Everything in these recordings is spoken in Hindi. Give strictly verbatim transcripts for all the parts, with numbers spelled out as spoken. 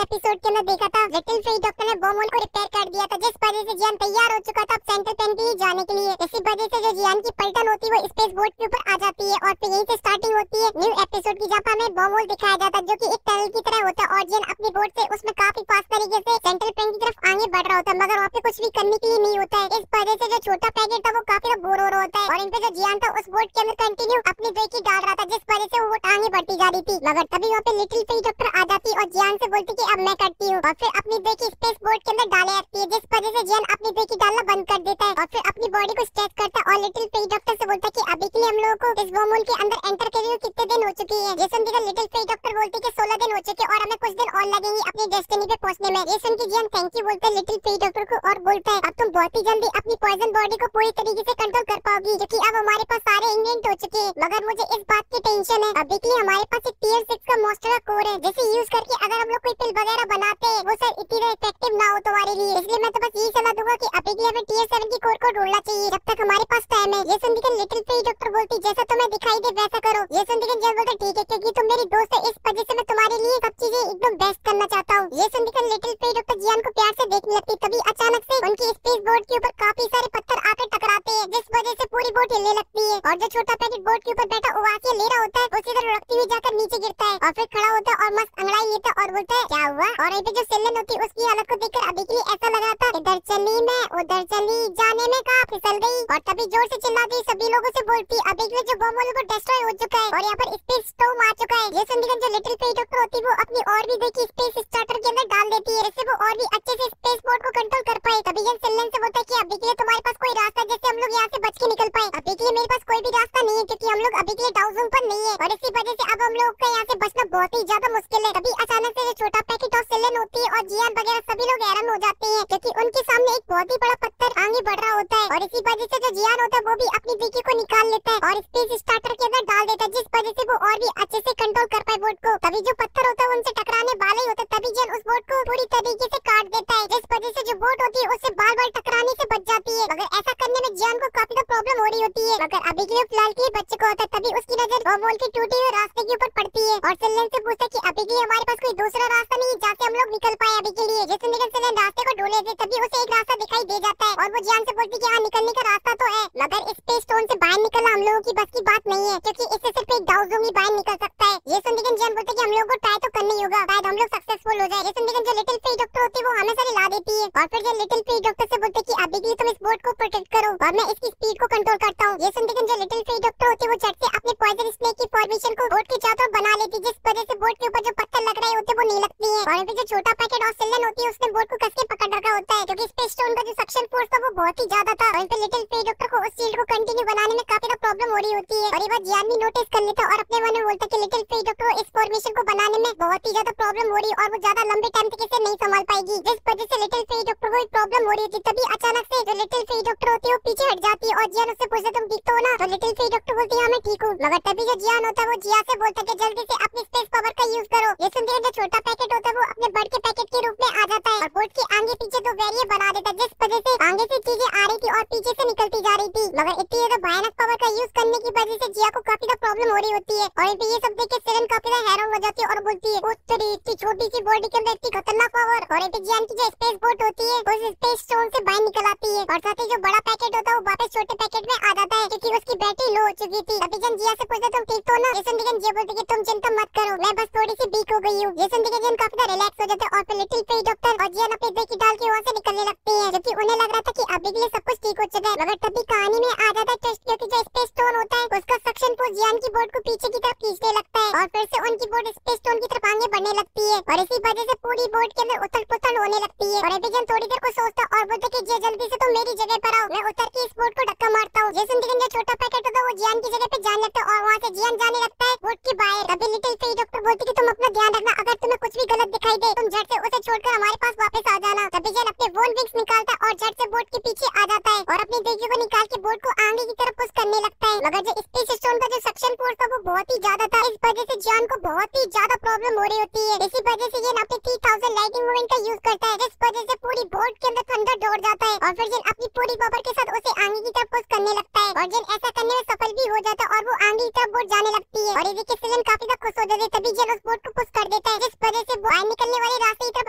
लास्ट एपिसोड के अंदर देखा था लिटिल फ्री डॉक्टर ने बॉम्ब को रिपेयर कर दिया था, जिस वजह से जियान तैयार हो चुका था अब सेंट्रल प्लेन के लिए जाने के लिए। इसी वजह से जो जियान की पलटन होती है वो स्पेस बोट के ऊपर आ जाती है और फिर यहीं से स्टार्टिंग होती है न्यू एपिसोड की, जहाँ हमें बॉम्ब होल दिखाया जाता है जो की एक टनल की तरह होता है और जियान अपनी बोट से उसमें काफी फास्ट तरीके से सेंट्रल प्लेन की तरफ आगे बढ़ रहा होता है, मगर वहाँ पे कुछ भी करने के लिए नहीं होता है। इस वजह से जो छोटा पैकेट था वो काफी बोर हो रहा होता है और इनपे जो जियान था उस बोट के अंदर कंटिन्यू अपनी ब्रेकी डाल रहा था, जिस वजह से वो आगे बढ़ती जा रही थी। मगर तभी वहाँ पे लिटिल फ्री डॉक्टर आ जाती और जियान से बोलती कि अब मैं करती हूँ और फिर अपनी ब्रेक स्पेस बोट के अंदर डाले आती है, जिस वजह से जियान अपनी ब्रेक डालना बंद कर देता है और फिर अपनी बॉडी को स्ट्रेच करता है और लिटिल फ्री डॉक्टर से बोलता है कि अभी के लिए हम लोगों को इस वॉर्म होल के अंदर एंटर करे हुए कितने दिन हो चुके हैं। ये सुनकर लिटिल फ्री डॉक्टर बोलती है सोलह दिन हो चुके और हमें कुछ दिन और लगेंगे अपनी डेस्टिनी पे पहुँचने में। ये सुनकर जियान थैंक यू बोलता है लिटिल फ्री डॉक्टर को और बोलता है अब तुम बहुत ही जल्दी अपनी पॉइजन बॉडी को पूरी तरीके से कंट्रोल कर पाओगी, क्योंकि अब हमारे पास सारे इंग्रेडिएंट हो चुके हैं। मगर मुझे इस बात की टेंशन है अभी के लिए हमारे पास एक टीयर सिक्स का मॉन्स्टर का कोर है, जैसे यूज करके अगर हम लोग कोई पिल वगैरह बनाते हैं वो सर इतनी इफेक्टिव ना हो तुम्हारे लिए, इसलिए मैं तो बस यही सलाह दूंगा कि अभी के लिए हमें टीयर सेवन की कोर को ढूंढना चाहिए जब तक हमारे पास टाइम है। ये सुनकर लिटिल फ्री डॉक्टर बोलती जैसा तुम्हें दिखाई दे वैसा करो। ये सुनकर जियान बोलता ठीक है क्योंकि तुम मेरी दोस्त है, इस वजह से मैं तुम्हारे लिए सब चीजें एकदम बेस्ट करना चाहता हूँ। ये सुनकर लिटिल फ्री डॉक्टर जियान को प्यार से देखने लगती, तभी अचानक से उनकी स्पेस बोट के ऊपर काफी सारे पत्थर आकर टकराते हैं, जिस वजह से पूरी बोट हिलने लगती है और जो छोटा पैकेट बोट के ऊपर बैठा उवासिया ले रहा होता है उसी तरह लुढ़कती हुई जाकर नीचे गिरता है और फिर खड़ा होता है और मस्त अंगड़ाई लेता है और बोलता है क्या हुआ। और यहीं पे जो सिलन होती है उसकी हालत को देखकर अभी के लिए ऐसा लग रहा था इधर चली मैं उधर चली जाने में कहां फिसल गई, और तभी जोर से चिल्लाती सभी लोगों से बोलती अभी के लिए जो बॉम्ब होल वो डिस्ट्रॉय हो चुका है और यहाँ पर स्पेस स्टॉर्म आ चुका है। ये सुनकर जो लिटिल फ्री डॉक्टर होती है वो अपनी और भी देखी स्पेस स्टार्टर के अंदर डाल देती है, इससे वो और भी अच्छे से स्पेस बोट को कंट्रोल कर पाए। तभी जब सिलन से बोलता है कि अभी के लिए तुम्हारे पास कोई रास्ता जैसे हम लोग यहाँ से बच के निकल पाए। अभी के लिए मेरे पास कोई भी रास्ता नहीं है क्योंकि हम लोग अभी के लिए डाउन पर नहीं है और इसी वजह से अब हम लोग का यहाँ से बचना बहुत ही ज्यादा मुश्किल है। तभी अचानक से जो छोटा पैकेट और सिलन होती है और जियान वगैरह सभी लोग हैरान हो जाते हैं क्योंकि उनके सामने एक बहुत ही बड़ा पत्थर आगे बढ़ रहा होता है और इसी वजह से जो जियान होता है वो भी अपनी बीकी को निकाल लेता है और स्पेस स्टार्टर के अंदर डाल देता है, जिस वजह से वो और भी अच्छे से कंट्रोल कर पाए बोट को। तभी जो पत्थर होता है उनसे टकराने वाला ही होता है, तभी जियान उस बोट को पूरी तरीके से काट देता है, जिस वजह से जो बोट होती है उससे बार बार टकराने से बच जाती है। मगर ऐसा करने में जियान को काफी प्रॉब्लम हो रही होती है, मगर अभी के लिए फिलहाल के बच्चे को होता है। तभी उसकी नजर बॉम्ब होल के टूटे हुए रास्ते के ऊपर पड़ती है और सिलन से पूछता है कि अभी के लिए हमारे पास कोई दूसरा रास्ता नहीं जहाँ से हम लोग निकल पाए अभी के लिए। जिस निकल सिलन रास्ते को ढूंढे थे तभी उसे एक रास्ता दिखाई दे जाता है और वो जियान से बोलती है कि हाँ निकलने का रास्ता तो है, मगर स्पेस स्टोन से बाहर निकलना हम लोगों की बस की बात नहीं है क्योंकि इससे सिर्फ एक डाउजूम ही बाहर निकल सकता है। ये सुनकर जियान बोलता है कि हम लोगों को ट्राई तो करना ही होगा, शायद हम लोग सक्सेसफुल हो जाए। ये सुनकर जो लिटिल फ्री डॉक्टर होती है वो हमेशा हिला देती है और फिर जो लिटिल फ्री डॉक्टर से बोलते है कि अभी के लिए तुम इस बोट को प्रोटेक्ट करो और मैं इसकी स्पीड को कंट्रोल करता हूँ। ये सुनकर जो लिटिल फ्री डॉक्टर होती है वो झट से अपने पॉइजन स्नेक की फॉर्मेशन को बोट के चारों ओर बना लेती, जिस वजह से बोट के ऊपर जो पत्थर लग रहे होते वो नहीं लगती है। और जो छोटा पैकेट और सिलन होती है उसने बोट को कसके पकड़ रखा होता है क्योंकि स्पेस स्टोन का जो सक्शन फोर्स था वो बहुत ही ज्यादा था और लिटिल फ्री डॉक्टर को उस शील्ड को कंटिन्यू बनाने में काफी प्रॉब्लम हो रही होती है। और ये बात जियान भी नोटिस कर लेता और अपने मन में बोलता कि लिटिल फ्री डॉक्टर को इस फॉर्मेशन को बनाने में बहुत ही ज्यादा प्रॉब्लम हो रही और वो ज्यादा लंबे टाइम तक इसे नहीं संभाल पाएगी, जिस वजह से लिटिल फ्री डॉक्टर को प्रॉब्लम हो रही थी। तभी अचानक से जो लिटिल फ्री डॉक्टर होती है वो पीछे हट जाती है और जियान उससे पूछता तुम ठीक तो हो ना, तो लिटिल फ्री डॉक्टर बोलती है मैं ठीक हूँ। मगर तभी जो जियान होता है वो जिया से बोलता है जल्दी से अपनी स्पेस पावर का यूज करो। ये सुनते हैं जो छोटा पैकेट होता है वो अपने बर्ड के पैकेट के रूप में आ जाता है और बोट के आगे पीछे दो बैरियर बना देता है, जिस वजह से आगे से चीजें आ रही थी और पीछे से निकलती जा रही थी। मगर इतनी ज्यादा भयानक पावर का यूज करने की वजह से जिया को काफी ज्यादा प्रॉब्लम हो रही होती है और ये सब देख के सिलन काफी ज्यादा हैरान हो जाती है और बोलती है इतनी छोटी सी बॉडी के अंदर इतनी खतरनाक पावर। और ये जियान की जो स्पेस बोट होती है उस स्पेस स्टोन से बाहर निकल आती है और साथ ही जो बड़ा पैकेट होता है वो वापस छोटे पैकेट में आ जाता है क्योंकि उसकी बैटरी लो हो चुकी थी। अभी जन जिया से पूछता तुम ठीक तो ना, ये सुनकर जिया बोलती है तुम चिंता मत करो मैं बस थोड़ी सी वीक हो गई हूँ। ये सुनकर जियान काफी ज्यादा रिलैक्स हो जाते हैं और फिर लिटिल फ्री डॉक्टर और जियान अपने ब्रेक डाल के वहाँ से निकलने लगते हैं क्योंकि उन्हें लग रहा था कि अभी के लिए सब कुछ ठीक हो चुका है। मगर तभी कहानी में आ जाता है ट्विस्ट क्योंकि जो स्पेस स्टोन होता है उसका सक्शन फोर्स जियान की बोट को पीछे की तरफ खींचने लगता है और फिर से उनकी बोट स्पेस स्टोन की तरफ आगे बढ़ने लगती है और इसी वजह से पूरी बोट के अंदर उथल पुथल होने लगती है। और एपिजन थोड़ी देर को सोचता और बोलता कि जिया जल्दी से तुम मेरी जगह पर आओ, मैं उतर के इस बोट को धक्का मारता हूँ। जैसे जो छोटा पैकेट होता है वो जियान की जगह पे जाने लगता है और वहाँ से जियान जाने लगता है बोट के बाहर। तभी लिटिल फ्री डॉक्टर बोलती कि तुम अपना ध्यान रखना, अगर तुम्हें कुछ भी गलत दिखाई दे तुम झट से उसे छोड़कर हमारे पास वापस आ जाना। तभी जियान अपने वोल विंग्स निकालता है और झट से बोट के पीछे आ जाता है और अपनी देगी को निकाल के बोट को आगे की तरफ पुश करने लगता है। मगर जो स्पेस स्टोन का जो सक्शन फोर्स था वो बहुत ही ज्यादा था, इस वजह से जियान को बहुत ही ज्यादा प्रॉब्लम हो रही होती है। इसी वजह से ये अपने थ्री थाउजेंड लाइटिंग मूवमेंट का यूज करता है, जिस वजह से पूरी बोट के अंदर थंडर दौड़ जाता है और फिर जिन अपनी पूरी पावर के साथ उसे आगे की तरफ पुश करने लगता है और जिन ऐसा करने में सफल भी हो जाता है और वो आगे की तरफ बोट जाने लगती है और इसी के सिलन काफी ज्यादा खुश हो जाते हैं। तभी जिन उस बोट को पुश कर देता है जिस वजह से वो बाहर निकलने वाले रास्ते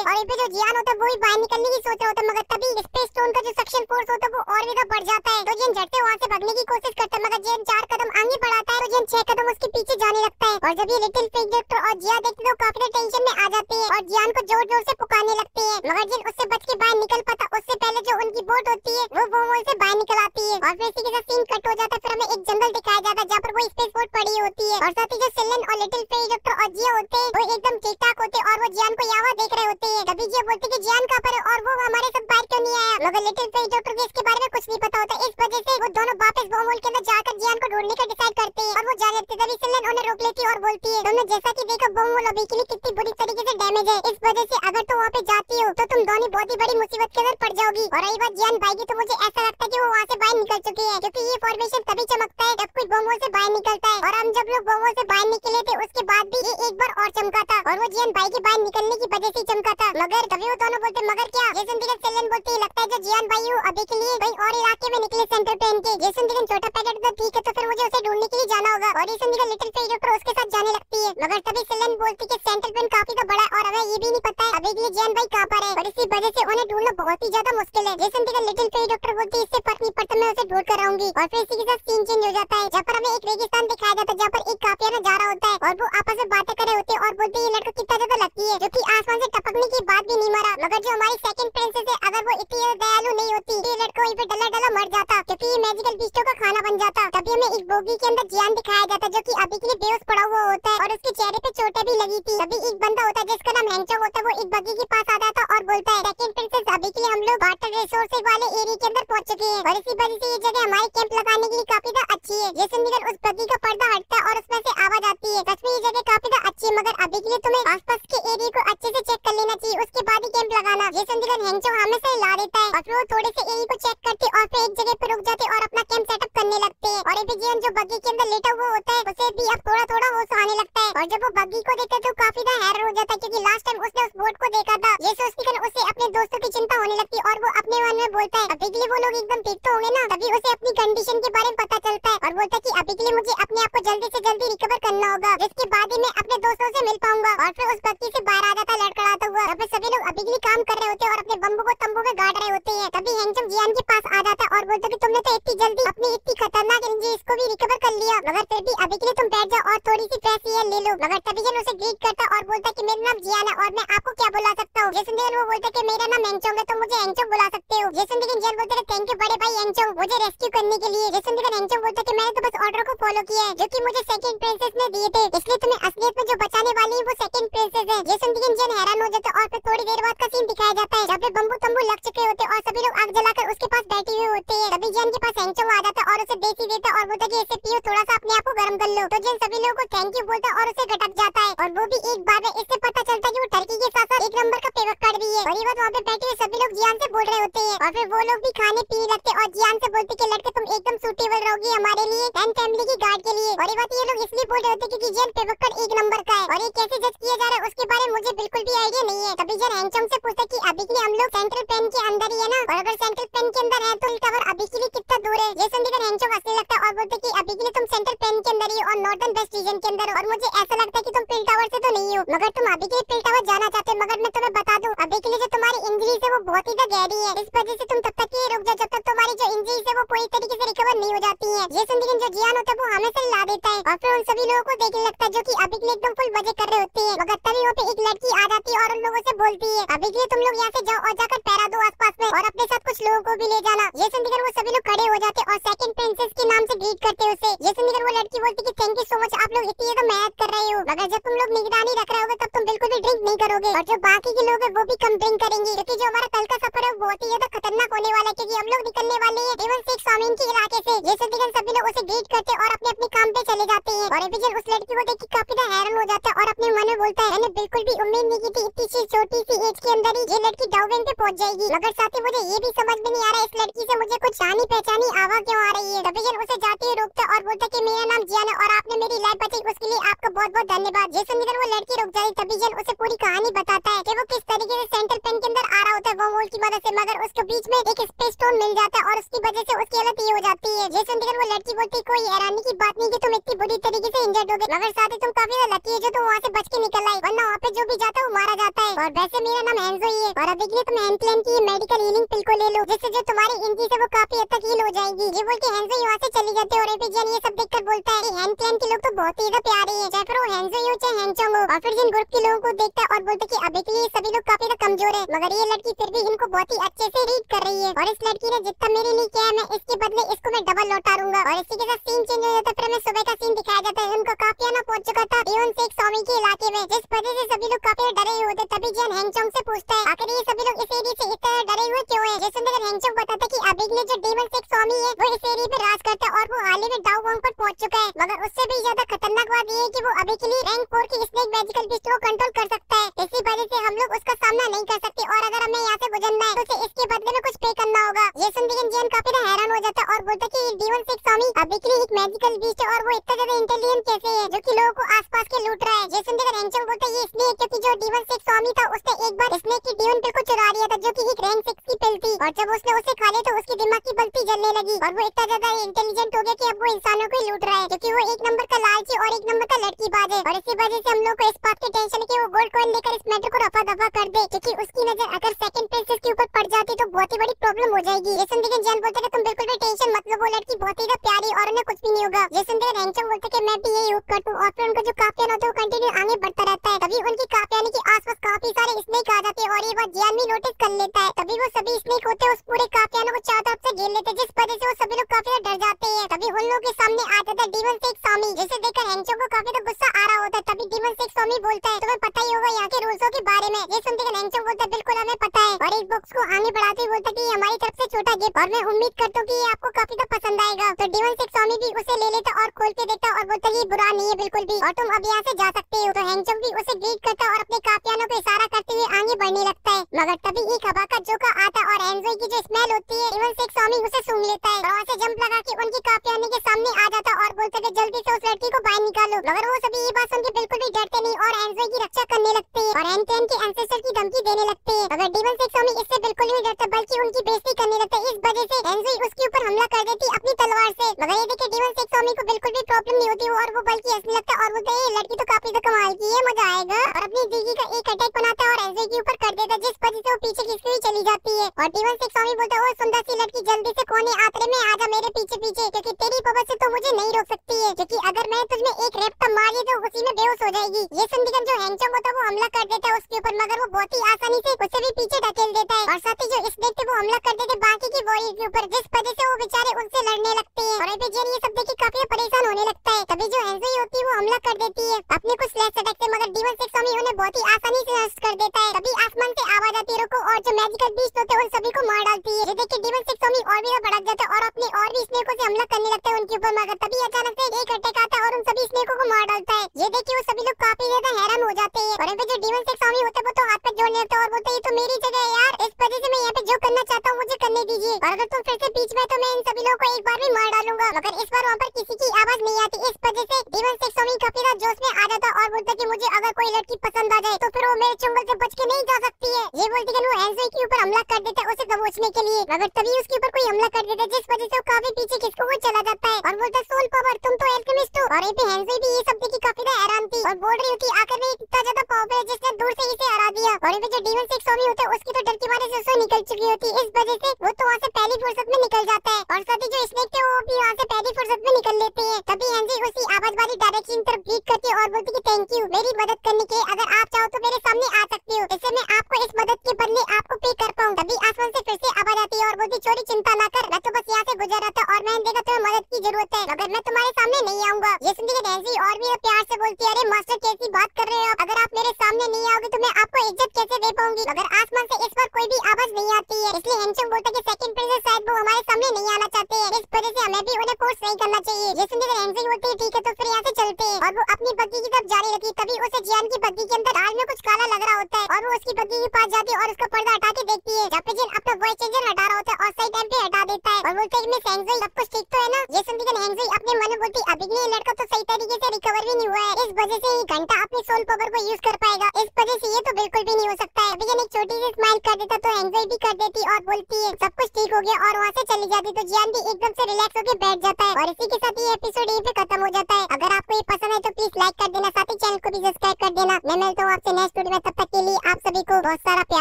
चाहिए। और पे जो जियान होता है वो भी बाहर निकलने की सोच रहा होता है, मगर तभी स्पेस स्टोन का जो सक्शन फोर्स होता है वो और भी बढ़ जाता है। तो जियान झट से वहाँ से भागने की कोशिश करता है, मगर जियान चार कदम आगे बढ़ाता है तो जियान छह कदम उसके पीछे जाने लगता है। और जब ये लिटिल पिग डॉक्टर और जिया देखते तो काफी टेंशन में आ जाती है और जियान को जोर जोर से पुकारने लगती है, मगर जियान उससे बच के बाहर निकल पाता। उससे पहले जो उनकी बोट होती है वो बोमोल से बाहर निकल आती है और फिर इसी के साथ सीन कट हो जाता है। फिर हमें एक जंगल दिखाया जाता है जहाँ पर वो स्पेस बोट पड़ी होती है और साथ ही जो सिलन और लिटिल पिग डॉक्टर और जिया होते हैं वो एकदम ठीक ठाक होते और वो जियान को यहाँ देख रहे होते हैं। तभी जिया बोलती कि जियान कहाँ पर है और वो हमारे साथ बाहर क्यों नहीं आया, मगर लिटिल पिग डॉक्टर को इसके बारे में कुछ नहीं पता होता। इस वजह से वो दोनों वापस बोमोल के अंदर जाकर जियान को ढूंढने का डिसाइड करते हैं और वो जा लेते। तभी सिलन उन्हें रोक लेती है और बोलती है तुमने जैसा की देखा बोमोल अभी के लिए कितनी बुरी तरीके से डैमेज है, इस वजह से अगर तुम वहाँ पे जाती हो तो तुम दोनों बहुत ही बड़ी मुसीबत के अंदर पड़ जाओगी। और रही बात जियान भाई की, तो मुझे ऐसा लगता है की वो वहाँ से बाहर निकल चुकी है क्योंकि ये फॉर्मेशन तभी चमकता है जब कोई बोमोल से बाहर निकलता है। और हम जब लोग बोमोल से बाहर निकले थे उसके बाद भी ये एक बार और चमका था और वो जियान भाई के बाहर निकलने की वजह से चमका था। मगर तभी वो दोनों बोलते मगर क्या, ये सुनकर सेलन बोलती लगता है जो जियान भाई हूँ अभी के लिए कहीं और इलाके में निकले सेंटर पेन के। ये सुनकर छोटा पैकेट तो ठीक है, तो फिर मुझे उसे ढूंढने के लिए जाना होगा। और ये सुनकर लिटिल पिग डॉक्टर उसके साथ जाने लगती है, मगर तभी सेलन बोलती है सेंटर पेन काफी तो बड़ा और हमें ये भी नहीं पता है अभी के लिए जियान भाई कहाँ पर है और इसी वजह से उन्हें ढूंढना बहुत ही ज्यादा मुश्किल है। ये सुनकर लिटिल पिग डॉक्टर बोलती है इससे फर्क नहीं पड़ता, मैं उसे ढूंढ कर आऊंगी। और फिर इसी के साथ सीन चेंज हो जाता है जहाँ पर हमें एक रेगिस्तान दिखाया जाता है जहाँ पर एक काफिला जा रहा होता है और वो आपस में बातें कर रहे होते हैं और बोलते ये लड़का कितना ज्यादा लकी है जो की आसमान से टपकने की बात भी नहीं मरा, मगर जो हमारी सेकंड प्रिंसेस है अगर वो इतनी दयालु नहीं होती ये लड़का वहीं पे डला डला मर जाता क्योंकि ये मैजिकल बीस्टों का खाना बन जाता। तभी हमें एक बोगी के अंदर जियान दिखाया जाता है जो कि अभी के लिए बेहोश पड़ा हुआ होता है और उसके चेहरे पे चोटें भी लगी थी। तभी एक बंदा होता है जिसका नाम हैंगचोक होता है वो एक बगी के पास आता था और बोलता है सेकंड प्रिंसेस अभी के लिए हम लोग वाटर रिसोर्सेज वाले एरिया के अंदर पहुंच चुके हैं और इसी वजह से ये जगह हमारे कैंप लगाने के लिए काफी अच्छी है। ये सुनकर उस बगी का पर्दा हटता है और उसमें से आवाज आती है सच में ये जगह काफी अच्छी है, मगर अभी के लिए तुम्हें आसपास के एरिया को अच्छे से चेक कर लेना चाहिए उसके बाद ही कैंप लगाना। ये सुनकर हैंगचोक हमें से ला देता है और फिर वो थोड़े से एरिया को चेक करते और फिर एक जगह पर रुक जाते और अपना कैंप सेटअप करने लगते हैं। और ये जियान जो बगी के अंदर लेटा हुआ होता है उसे भी अब थोड़ा थोड़ा होश आने लगता है और जब वो बगी को देखता है तो काफी ज्यादा हैरान हो जाता है क्योंकि लास्ट टाइम उसने उस बोट को देखा था। ये सोचकर उसे अपने दोस्तों की चिंता होने लगती और वो अपने मन में बोलता है अभी के लिए वो लोग एकदम ठीक तो होंगे ना। तभी उसे अपनी कंडीशन के बारे में पता चलता है और बोलता है की अभी के लिए मुझे अपने आप को जल्दी से जल्दी रिकवर करना होगा जिसके बाद ही मैं अपने दोस्तों से मिल पाऊंगा। और फिर उस बगी से बाहर आ जाता है लड़खड़ाता हुआ। सभी लोग अभी के लिए काम कर रहे होते हैं और अपने बम्बू को तंबू में गाड़ रहे होते हैं। तभी हैंगचोक जियान के पास आ जाता है और बोलता है कि तुमने तो इतनी जल्दी अपनी इतनी खतरनाक इंजरीज को भी रिकवर कर लिया, मगर फिर भी अभी के लिए तुम बैठ जाओ और थोड़ी सी फ्रेश एयर ले लो। मगर तभी जियान उसे ग्रीट करता और बोलता है कि मेरा नाम जियान है और मैं आपको क्या बुला सकता हूँ। ये सुनकर वो बोलता है कि मेरा नाम हैंगचोक है तो मुझे हैंगचोक बुला सकते हो। ये सुनकर जियान बोलता है थैंक यू बड़े भाई हैंगचोक मुझे रेस्क्यू करने के लिए। ये सुनकर हैंगचोक बोलता है कि मैंने तो बस ऑर्डर को फॉलो किया है जो कि मुझे सेकंड प्रिंसेस ने दिए थे, इसलिए तुम्हें असलियत में जो बचाने वाली है वो सेकंड प्रिंसेस है। ये सुनकर जियान हैरान हो जाता है और थोड़ी देर बाद का सीन दिखाया जाता है जब पे बम्बू तंबू लग चुके होते हैं और सभी लोग आग जलाकर उसके पास बैठे हुए होते हैं। तभी जियान के पास हैंगचोक आ जाता है और उसे देसी देता और बोलता है कि इसे पियो थोड़ा सा अपने आप को गर्म कर लो। तो जियान सभी लोगों को थैंक यू बोलता और उसे घटक जाता है और वो भी एक बार में। इससे पता चलता है कि वो टर्की के साथ साथ एक नंबर का पेवक्कड़ भी है। और ये बात वहाँ पे बैठे हुए सभी लोग जियान से बोल रहे होते हैं और फिर वो लोग भी खाने पीने लगते और जियान से बोलते कि लड़के तुम एकदम सूटेबल रहोगी हमारे लिए एंड फैमिली की गार्ड के लिए। और ये बात ये लोग इसलिए बोल रहे होते क्योंकि जियान पेवक्कड़ एक नंबर का है और ये कैसे जज किया जा रहा है उसके बारे में मुझे बिल्कुल भी आइडिया नहीं है। तभी जियान हैंगचोक से पूछता कि अभी के लिए हम लोग सेंट्रल पेन के अंदर ही है ना, और अगर सेंट्रल पेन के अंदर है तो टावर अभी के लिए कितना दूर है। ये सुनकर हैंगचोक हंसने लगता है और बोलते कि अभी के लिए तुम सेंट्रल पेन के अंदर ही और नॉर्थन वेस्ट रीजन के अंदर, और मुझे ऐसा लगता है कि तुम पिल टावर से तो नहीं हो, मगर तुम अभी के लिए पिल टावर जाना चाहते हो। मगर मैं तुम्हें बता दूं अभी के लिए जो तुम्हारी इंजरीज है वो बहुत ही गहरी है, इस वजह से तुम तब तक रुक जाओ जब तक तुम्हारी जो इंजरीज है वो पूरी तरीके से रिकवर नहीं हो जाती है। ये सुनकर जो जियान होता है वो हमें से ला देता है और फिर उन सभी लोगों को देखने लगता है जो कि अभी के लिए एकदम फुल मजे कर रहे होते हैं। मगर तभी वहाँ पे एक लड़की आ जाती है और उन लोगों से बोलती है अभी के लिए तुम लोग यहाँ से जाओ और जाकर पैरा दो आसपास में और अपने साथ कुछ लोगों को भी ले जाना। ये सुनकर वो सभी लोग खड़े हो जाते और सेकंड प्रिंसेस के नाम से ग्रीट करते उसे। ये सुनकर वो लड़की बोलती की थैंक यू सो मच आप लोग इतनी मेहनत कर रहे हो, मगर जब तुम लोग निगरानी रख रहे हो तब तुम बिल्कुल भी ड्रिंक नहीं करोगे और जो बाकी के लोग है वो भी कम ड्रिंक करेंगे क्योंकि जो हमारा कल का सफर है बहुत ही ज्यादा खतरनाक होने वाला है क्योंकि हम लोग निकलने वाले हैं एवं सिक्स स्वामीन के इलाके से। ये सुनकर सभी लोग उसे ग्रीट करते और अपने अपने काम पे चले जाते हैं। और एपिजन उस लड़की को देखकर काफी ज्यादा हैरान हो जाता है और अपने मन में बोलता है मैंने बिल्कुल भी उम्मीद नहीं की थी इतनी सी छोटी सी एज के अंदर ही ये लड़की डाउबेन पे पहुंच जाएगी, मगर साथ ही मुझे ये भी समझ में नहीं आ रहा इस लड़की से मुझे कुछ जानी पहचानी आवाज क्यों आ रही है। एपिजन उसे जाते हुए रोकता और बोलता की मेरा नाम जियान है और आपने मेरी लाइफ बचाई उसके लिए आपका बहुत बहुत धन्यवाद। ये सुनकर वो लड़की रुक जाती तभी जियान उसे पूरी कहानी बताता है की वो किस तरीके से सेंट्रल पेन के अंदर आ रहा होता है वो मोल की मदद से, मगर उसके बीच में एक स्पेस स्टोन मिल जाता है और उसकी वजह से उसकी हालत ये हो जाती है। ये सुनकर वो लड़की बोलती कोई हैरानी की बात नहीं कि तुम इतनी बुरी तरीके से इंजर्ड हो गए, मगर साथ ही तुम काफी लकी है जो तुम वहाँ से बच के निकल आई, वरना वहाँ पे जो भी जाता है मारा जाता है। और वैसे मेरा नाम एंजो ही है और अभी के लिए तुम एनप्लेन की मेडिकल हीलिंग पिल को ले लो, जिससे जो तुम्हारी इंजरी से वो काफी हद तक हील हो जाएगी। ये बोल के एंजो यहाँ से चली जाती है और एपीजन ये सब देखकर बोलता है एनप्लेन के लोग तो बहुत ही प्यारे हैं, चाहे फिर वो एंजो ही हो चाहे हैंचोंग हो। और फिर जिन ग्रुप के लोगों को देखता है और बोलता है कि अभी के लिए सभी लोग काफी कमजोर है, मगर ये लड़की फिर भी इनको बहुत ही अच्छे से रीड कर रही है। और इस लड़की ने जितना मेरे लिए किया है मैं इसके बदले इसको मैं डबल लौटा दूंगा। और इसी के साथ सीन चेंज हो जाता है, फिर हमें सुबह का सीन दिखाया जाता है। उनको काफियाना पहुंच चुका था एवन से स्वामी के इलाके में, जिस वजह से सभी लोग काफी डरे हुए थे। तभी जियान हैंगचोंग से पूछता है आखिर ये सभी लोग इस एरिया से इतना डरे हुए क्यों है। जैसे हैंगचोंग बताता है कि अबिग ने जो डेमन सेक्स स्वामी है वो इस एरिया पे राज करता है और वो हाल ही में डाउ वोंग पर पहुंच चुका है, मगर उससे भी ज्यादा खतरनाक बात ये है कि वो अभी के लिए रैंक फोर की स्नेक मैजिकल बीस्ट को कंट्रोल कर सकता है। इसी वजह से हम लोग उसका सामना नहीं कर सकते और अगर हमें यहाँ से गुजरना है तो उसे इसके बदले में कुछ पे करना होगा। ये सुनकर जियान काफी हैरान हो जाता है और बोलता है कि डेमन सेक्स स्वामी अबिगली एक मैजिकल बीस्ट है और वो इतना ज्यादा इंटेलिजेंट कैसे है जो कि लोगों को आसपास के लूट रहा है। ये सुनकर हैंगचोंग बोलता है ये इसलिए क्योंकि जो डेमन सेक्स स्वामी था उसने एक बार स्नेक की डेमन पिल को चुरा लिया था जो की एक रैंक सिक्स की पिल थी, और जब उसने उसे खा लिया तो उसके दिमाग की बल्बी जलने लगी और वो इतना ज्यादा इंटेलिजेंट हो गया कि अब वो इंसानों को लूट रहा है क्योंकि वो एक नंबर का लालची और एक नंबर का लड़कीबाज है। और इसी वजह से हम लोग को इस बात की टेंशन है कि वो गोल्ड कॉइन लेकर इस मैटर को रफा दफा कर दे, क्योंकि उसकी नजर अगर सेकंड प्रिंसेस के ऊपर पड़ जाती तो बहुत ही बड़ी प्रॉब्लम हो जाएगी। ये सुनते ही जियान बोलता है तुम बिल्कुल भी टेंशन मत लो, वो लड़की बहुत ही प्यारी और उन्हें कुछ भी नहीं होगा। ये सुनते ही हैंगचोंग बोलता है कि मैं भी यही होप करता हूं, और फिर उनका जो काफियाना होता है वो कंटिन्यू आगे बढ़ता रहता है। तभी उनकी काफियाने के आसपास काफी सारे स्नेक आ जाते हैं और ये बात जियान भी नोटिस कर लेता है। तभी वो सभी स्नेक होते हैं उस पूरे काफियाने को चारों तरफ से घेर लेते हैं, जिस वजह से वो सभी लोग काफी डर जाते हैं। तभी उन लोगों के सामने आ जाता है डेमन सेक्स स्वामी, जिसे देखकर हैंगचोंग को काफी गुस्सा आ रहा होता है। तभी डेमन सेक्स स्वामी बोलता है तुम्हें पता ही होगा यहाँ के रूल्सों के बारे में। ये सुनते ही हैंगचोंग बोलता है बिल्कुल हमें पता है, और इस बॉक्स को आगे बढ़ाते हुए बोलता कि हमारी तरफ से छोटा गिफ्ट और मैं उम्मीद करता हूँ कि ये आपको काफी तो पसंद आएगा। तो डेमन सेक्स स्वामी भी उसे ले लेता और खोल के देखता और बोलता ये बुरा नहीं है बिल्कुल भी, और तुम अब यहाँ से जा सकते हो। तो हैंगचोंग भी उसे ग्रीट करता और अपने काफियानों को इशारा करते हुए आगे बढ़ने लगता है, मगर तभी एक हवा का झोंका आता और एंजॉय की जो स्मेल होती है डेमन सेक्स स्वामी उसे सूंघ लेता है और वहाँ से जंप लगा के उनके काफियाने के सामने आ जाता और बोलता है जल्दी से उस लड़की को बाहर निकालो, मगर वो सभी ये बात सुन के बिल्कुल भी डरते नहीं और एंजॉय की रक्षा करने लगते है और एनकेन के एंसेस्टर की धमकी देने लगते है। मगर डेमन सेक्स स्वामी इससे बिल्कुल नहीं डरता बल्कि उनकी बेइज्जती करने लगता है। इस वजह से एंजॉय उसके ऊपर हमला कर देती है अपनी तलवार से, मगर ये देखिए डेमन सेक्स स्वामी को बिल्कुल भी प्रॉब्लम नहीं होती और वो बल्कि हंसने लगता है और बोलता है लड़की तो काफी तो कमाल की है, मजा आएगा। और अपनी जीजी का एक अटैक बनाता है और एंजॉय के ऊपर कर देता है, जिस वजह से वो पीछे खिसकी हुई चली जाती है। और डेमन सेक्स स्वामी बोलता है ओ सुंदर सी लड़की जल्दी से कोने आंतरे में आ जा मेरे पीछे पीछे, क्योंकि तेरी पकड़ से तो मुझे नहीं रोक सकती है, क्योंकि अगर मैं तुझमें एक रैप्टा मार दी तो उसी में बेहोश हो जाएगी। ये सुनकर जो हैंगचोंग होता है वो हमला कर देता है उसके ऊपर, मगर वो बहुत ही आसानी से उसे भी पीछे धकेल देता है और साथ ही जो स्नेक थे वो हमला कर देते बाकी की वॉरियर के ऊपर, जिस वजह से वो बेचारे उनसे लड़ने लगते हैं। और एपीजन ये सब देखकर काफी परेशान होने लगता है। तभी जो एंजॉय होती है वो हमला कर देती है अपने कुछ स्लैश अटैक से, मगर डेमन सेक्स स्वामी उन्हें बहुत ही आसानी से नष्ट कर देता है। तभी आसमान से आवाज आती है रुको, और जो मैजिकल बीस्ट होते हैं उन सभी को मार डालती है। देख के डेमन सेक्स स्वामी और भी भड़क जाता है और अपने और भी स्नेकों से हमला करने लगता है उनके ऊपर, मगर तभी अचानक से एक अटैक आता है और उन सभी स्नेकों को मार डालता है। ये देख के वो सभी लोग काफी ज्यादा हैरान हो जाते हैं। और जो डेमन सेक्स स्वामी होते हैं वो तो हाथ पे जोड़ने लगता है और बोलते ये तो मेरी जगह है यार, इस वजह से मैं यहाँ पे जो करना चाहता हूँ मुझे करने दीजिए, और अगर तुम फिर से बीच में तो मैं इन सभी लोगों को एक बार भी मार डालूंगा। मगर इस बार वहाँ पर किसी की आवाज नहीं आती, इस वजह से डेमन सेक्स स्वामी काफी ज्यादा जोश में आ जाता और बोलता कि मुझे अगर कोई लड़की पसंद आ जाए तो फिर वो मेरे चुंगल से बच के नहीं जा सकती है। ये बोलते कि वो एंजॉय के ऊपर हमला कर देता है उसे दबोचने के लिए, मगर तभी उसके ऊपर कोई हमला कर देता है जिस वजह से वो काफी पीछे खिसको हुआ चला जाता है और बोलता सोल पावर तुम तो एल्केमिस्ट हो। और एंजॉय भी ये सब देखिए काफी ज्यादा हैरान थी और बोल रही होती आखिर में इतना ज्यादा पावर है जिसने दूर से इसे हरा दिया। और जो डेमन सेक्स स्वामी होता है उसकी तो डर के मारे से उससे निकल चुकी होती है, इस वजह से वो तो वहाँ से पहली फुर्सत में निकल जाता है और साथ ही जो स्नेक थे वो भी वहाँ से पहली फुर्सत में निकल लेते हैं। तभी एंजॉय उसी आवाज वाली डायरेक्शन तरफ ग्रीट करती है और बोलती कि थैंक यू मेरी मदद करने के लिए, अगर आप चाहो तो मेरे सामने आ सकते हो, इससे मैं आपको इस मदद के बदले आपको पे कर पाऊँ। तभी आसमान से फिर से आवाज आती है और बोलती चोरी चिंता ना कर, मैं तो बस यहाँ से गुजर रहा था और मैंने देखा तुम्हें मदद की जरूरत है, मगर मैं तुम्हारे सामने नहीं आऊंगा। ये सुनकर एंजॉय और भी प्यार से बोलती है अरे मास्टर कैसी बात कर रहे हो, अगर आप मेरे सामने नहीं आओगे तो मैं आपको इज्जत कैसे दे पाऊंगी। मगर आसमान से इस बार कोई भी आवाज नहीं आती है, इसलिए हैंगचोंग बोलता है कि सेकंड प्रिंसेस शायद वो हमारे सामने नहीं आना चाहते हैं, इस वजह से हमें भी उन्हें फोर्स नहीं करना चाहिए। ये सुनकर हैंगचोंग बोलती है ठीक है तो फिर यहाँ से चलते हैं, और वो अपनी बग्गी की तरफ जाने लगी। तभी उसे जियान की बग्गी के अंदर आग में कुछ काला लग रहा होता है और वो उसकी पत्नी के पास जाती है और उसका पर्दा हटा के देखती है। जब पे अपना वॉइस चेंजर हटा रहा होता है और सही टाइम पे हटा देता है और बोलते है सब कुछ ठीक तो है ना। ये सुनती हैंगज़ी अपने मन में बोलती अभी ये लड़का तो सही तरीके से रिकवर भी नहीं हुआ है, इस वजह से ये घंटा अपनी सोल पावर को यूज कर पाएगा, इस वजह से ये तो बिल्कुल भी नहीं हो सकता है। लेकिन एक छोटी सी स्माइल कर देता तो हैंगज़ी भी कर देती और बोलती है सब कुछ ठीक हो गया और वहाँ से चली जाती। तो जियान भी एकदम से रिलैक्स होकर बैठ जाता है और इसी के साथ ये एपिसोड यहीं पे खत्म हो जाता है। अगर आपको ये पसंद है तो प्लीज लाइक कर देना, साथ ही चैनल को भी सब्सक्राइब कर देना। मैं मिलता हूँ आपसे नेक्स्ट वीडियो में, तब तक के लिए आप सभी को बहुत सारा प्यार।